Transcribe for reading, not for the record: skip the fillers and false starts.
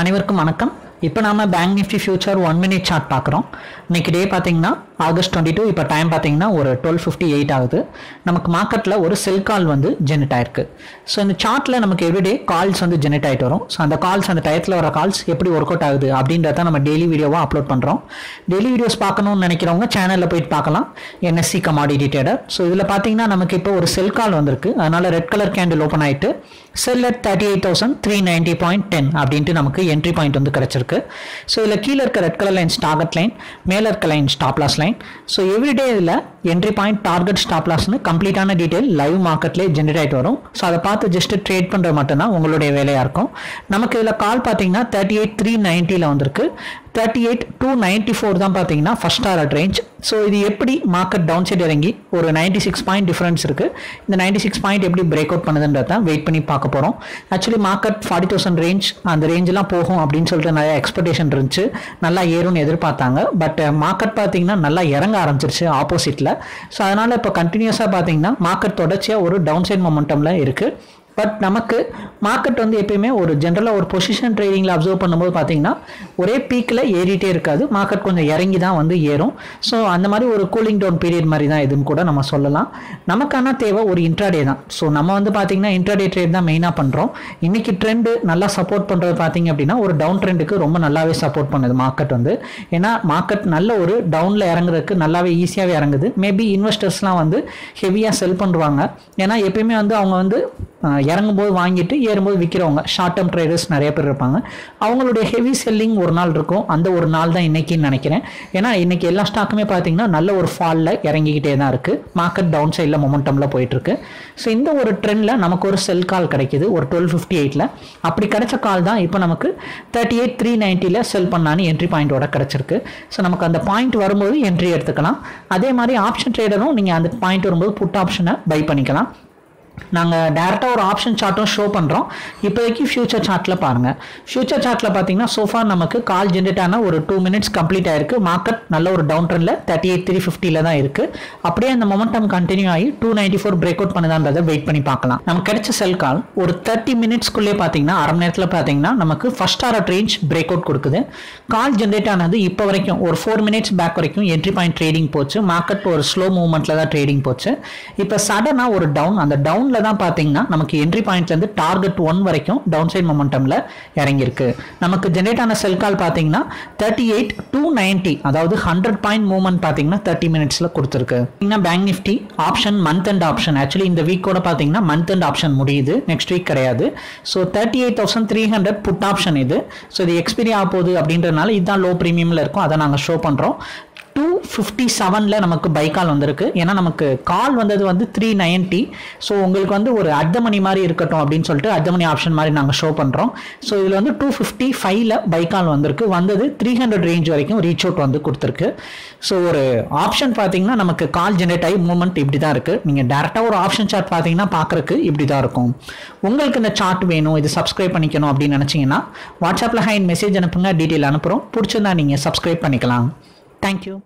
அனைவருக்கும் வணக்கம். இப்போ நாம bank Nifty future 1 minute chart பார்க்குறோம். இன்னைக்கு டே பார்த்தீங்கன்னா ஆகஸ்ட் 22. இப்போ டைம் பார்த்தீங்கன்னா ஒரு 12:58 ஆகுது. நமக்கு மார்க்கெட்டில் ஒரு செல் கால் வந்து ஜெனரேட் ஆயிருக்கு. ஸோ இந்த சார்ட்டில் நமக்கு எவ்ரிடே கால்ஸ் வந்து ஜெனரேட் ஆகிட்டு வரும். ஸோ அந்த கால்ஸ், அந்த டயத்தில் வர கால்ஸ் எப்படி ஒர்க் அவுட் ஆகுது அப்படின்றத நம்ம டெய்லி வீடியோவாக அப்லோட் பண்ணுறோம். டெய்லி வீடியோஸ் பார்க்கணும்னு நினைக்கிறவங்க சேனலில் போயிட்டு பார்க்கலாம், NSE கமாடிட்டி ட்ரேடர். ஸோ இதில் பார்த்தீங்கன்னா நமக்கு இப்போ ஒரு செல் கால் வந்திருக்கு. அதனால் ரெட் கலர் கேண்டில் ஓப்பன் ஆகிட்டு செல் அட் 38,390.10 அப்படின்ட்டு நமக்கு என்ட்ரி பாயிண்ட் வந்து கிடச்சிருக்கு. ஸோ இதில் கீழே இருக்க red colour line target line, மேலே இருக்க line stop loss line. So everyday இதில் என்ட்ரி பாயிண்ட், டார்கெட், ஸ்டாப்லாஸ்னு கம்ப்ளீட்டான டீட்டெயில் லைவ் மார்க்கெட்லேயே ஜென்ரேட் ஆகிட்டு வரும். ஸோ அதை பார்த்து ஜஸ்ட்டு ட்ரேட் பண்ணுறது மட்டும்தான் உங்களுடைய வேலையாக இருக்கும். நமக்கு இதில் கால் பார்த்தீங்கன்னா 38,390 வந்திருக்கு. 38,294 தான் பார்த்தீங்கன்னா ஃபர்ஸ்ட் டார்கெட் ரேஞ்ச். ஸோ இது எப்படி மார்க்கெட் டவுன் சைட் இறங்கி ஒரு 96 பாயிண்ட் டிஃபரன்ஸ் இருக்குது. இந்த 96 பாயிண்ட் எப்படி பிரேக் அவுட் பண்ணுதுன்றதான் வெயிட் பண்ணி பார்க்க போகிறோம். ஆக்சுவலி மார்க்கெட் 40,000 ரேஞ்ச், அந்த ரேஞ்செலாம் போகும் அப்படின்னு சொல்லிட்டு நிறைய எக்ஸ்பெக்டேஷன் இருந்துச்சு. நல்லா ஏறும்னு எதிர்பார்த்தாங்க. பட் மார்க்கெட் பார்த்தீங்கன்னா நல்லா இறங்க ஆரம்பிச்சிருச்சு ஆப்போசிட்டில். ஸோ அதனால் இப்போ கண்டினியூஸாக பார்த்தீங்கன்னா மார்க்கெட் தொடர்ச்சியாக ஒரு டவுன் சைட் மொமெண்டமில் இருக்குது. பட் நமக்கு மார்க்கெட் வந்து எப்பயுமே ஒரு ஜென்ரலாக ஒரு பொசிஷன் ட்ரேடிங்கில் அப்சர்வ் பண்ணும்போது பார்த்தீங்கன்னா ஒரே பீக்கில் ஏறிட்டே இருக்காது, மார்க்கெட் கொஞ்சம் இறங்கி தான் வந்து ஏறும். ஸோ அந்த மாதிரி ஒரு கூலிங் டவுன் பீரியட் மாதிரி தான் இதுன்னு கூட நம்ம சொல்லலாம். நமக்கான தேவை ஒரு இன்ட்ராடே தான். ஸோ நம்ம வந்து பார்த்திங்கன்னா இன்ட்ராடே ட்ரேட் தான் மெயினாக பண்ணுறோம். இன்றைக்கி ட்ரெண்டு நல்லா சப்போர்ட் பண்ணுறது பார்த்திங்க அப்படின்னா ஒரு டவுன் ட்ரெண்டுக்கு ரொம்ப நல்லாவே சப்போர்ட் பண்ணுது மார்க்கெட் வந்து. ஏன்னா மார்க்கெட் நல்ல ஒரு டவுனில் இறங்குறதுக்கு நல்லாவே ஈஸியாகவே இறங்குது. மேபி இன்வெஸ்டர்ஸ்லாம் வந்து ஹெவியாக செல் பண்ணுவாங்க. ஏன்னா எப்பயுமே வந்து அவங்க வந்து இறங்கும்போது வாங்கிட்டு ஏறும்போது விற்கிறவங்க, ஷார்ட் டேர்ம் ட்ரேடர்ஸ் நிறைய பேர் இருப்பாங்க. அவங்களுடைய ஹெவி செல்லிங் ஒரு நாள் இருக்கும். அந்த ஒரு நாள் தான் இன்றைக்கின்னு நினைக்கிறேன். ஏன்னா இன்றைக்கி எல்லா ஸ்டாக்குமே பார்த்தீங்கன்னா நல்ல ஒரு ஃபாலில் இறங்கிக்கிட்டே தான் இருக்குது. மார்க்கெட் டவுன் சைடில் மொமெண்டமில் போயிட்டுருக்கு. ஸோ இந்த ஒரு ட்ரெண்டில் நமக்கு ஒரு செல் கால் கிடைக்கிது ஒரு 12:58. அப்படி கிடைச்ச கால் தான் இப்போ நமக்கு 38,390 செல் பண்ணான்னு என்ட்ரி பாயிண்டோட கிடச்சிருக்கு. ஸோ நமக்கு அந்த பாயிண்ட் வரும்போது என்ட்ரி எடுத்துக்கலாம். அதே மாதிரி ஆப்ஷன் ட்ரேடரும் நீங்கள் அந்த பாயிண்ட் வரும்போது புட் ஆப்ஷனை பை பண்ணிக்கலாம். நாங்கள் டேரெக்டாக ஒரு ஆப்ஷன் சார்ட்டும் ஷோ பண்ணுறோம். இப்போதைக்கு ஃபியூச்சர் சார்ட்டில் பாருங்கள். ஃபியூச்சர் சார்ட்டில் பார்த்தீங்கன்னா சோஃபார் நமக்கு கால் ஜென்ரேட் ஆன ஒரு 2 மினிட்ஸ் கம்ப்ளீட் ஆயிருக்கு. மார்க்கெட் நல்ல ஒரு டவுன் ட்ரெண்டில் 38,350 தான் இருக்குது. அப்படியே அந்த மொமெண்டம் கண்டினியூ ஆகி 294 பிரேக் அவுட் பண்ணதான்றதை வெயிட் பண்ணி பார்க்கலாம். நமக்கு கிடைச்ச செல் கால் ஒரு 30 மினிட்ஸ்க்குள்ளே பார்த்தீங்கன்னா, அரை மணி நேரத்தில் பார்த்தீங்கன்னா நமக்கு first target range break out கொடுக்குது. கால் ஜென்ரேட் ஆனது இப்போ வரைக்கும் ஒரு 4 மினிட்ஸ் பேக் வரைக்கும் என்ட்ரி பாயிண்ட் ட்ரேடிங் போச்சு. மார்க்கெட் ஒரு ஸ்லோ மூவ்மெண்ட்டில் தான் ட்ரேடிங் போச்சு. இப்போ சடனாக ஒரு டவுன், அந்த டவுன் தான் பாத்தீங்கன்னா நமக்கு என்ட்ரி பாயிண்ட்ல இருந்து டார்கெட் 1 வரைக்கும் டவுன் சைட் மொமெண்டம்ல இறங்கி இருக்கு. நமக்கு ஜெனரேட் ஆன செல் கால் பாத்தீங்கன்னா 38,290, அதாவது 100 பாயிண்ட் மூவ்மெண்ட் பாத்தீங்கன்னா 30 மினிட்ஸ்ல கொடுத்திருக்கு. Bank Nifty option month and option, actually இந்த வீக் கூட பாத்தீங்கன்னா மந்த் அண்ட் ஆப்ஷன் முடியுது, நெக்ஸ்ட் வீக் கிடையாது. சோ 38,300 புட் ஆப்ஷன் இது. சோ இது எக்ஸ்பைரி ஆக போகுது அப்படின்றனால இதுதான் லோ பிரீமியம்ல இருக்கும், அதை நாங்க ஷோ பண்றோம். 257ல் நமக்கு பை கால் வந்திருக்கு. ஏன்னா நமக்கு கால் வந்தது வந்து 390. ஸோ உங்களுக்கு வந்து ஒரு அர்த்த மணி மாதிரி இருக்கட்டும் அப்படின்னு சொல்லிட்டு அர்த்த மணி ஆப்ஷன் மாதிரி நாங்கள் ஷோ பண்ணுறோம். ஸோ இதில் வந்து 255ல் பை கால் வந்திருக்கு. வந்தது 300 ரேஞ்ச் வரைக்கும் ரீச் அவுட் வந்து கொடுத்துருக்கு. ஸோ ஒரு ஆப்ஷன் பார்த்தீங்கன்னா நமக்கு கால் ஜென்ரேட் ஆகி மூவ்மெண்ட் இப்படி தான் இருக்குது. நீங்கள் டேரெக்டாக ஒரு ஆப்ஷன் சார்ட் பார்த்தீங்கன்னா பார்க்குறக்கு இப்படி தான் இருக்கும். உங்களுக்கு இந்த சார்ட் வேணும், இது சப்ஸ்கிரைப் பண்ணிக்கணும் அப்படின்னு நினச்சிங்கன்னா வாட்ஸ்அப்பில் ஹைன் மெசேஜ் அனுப்புங்க, டீட்டெயில் அனுப்புகிறோம். பிடிச்சிருந்தா நீங்கள் சப்ஸ்கிரைப் பண்ணிக்கலாம். Thank you.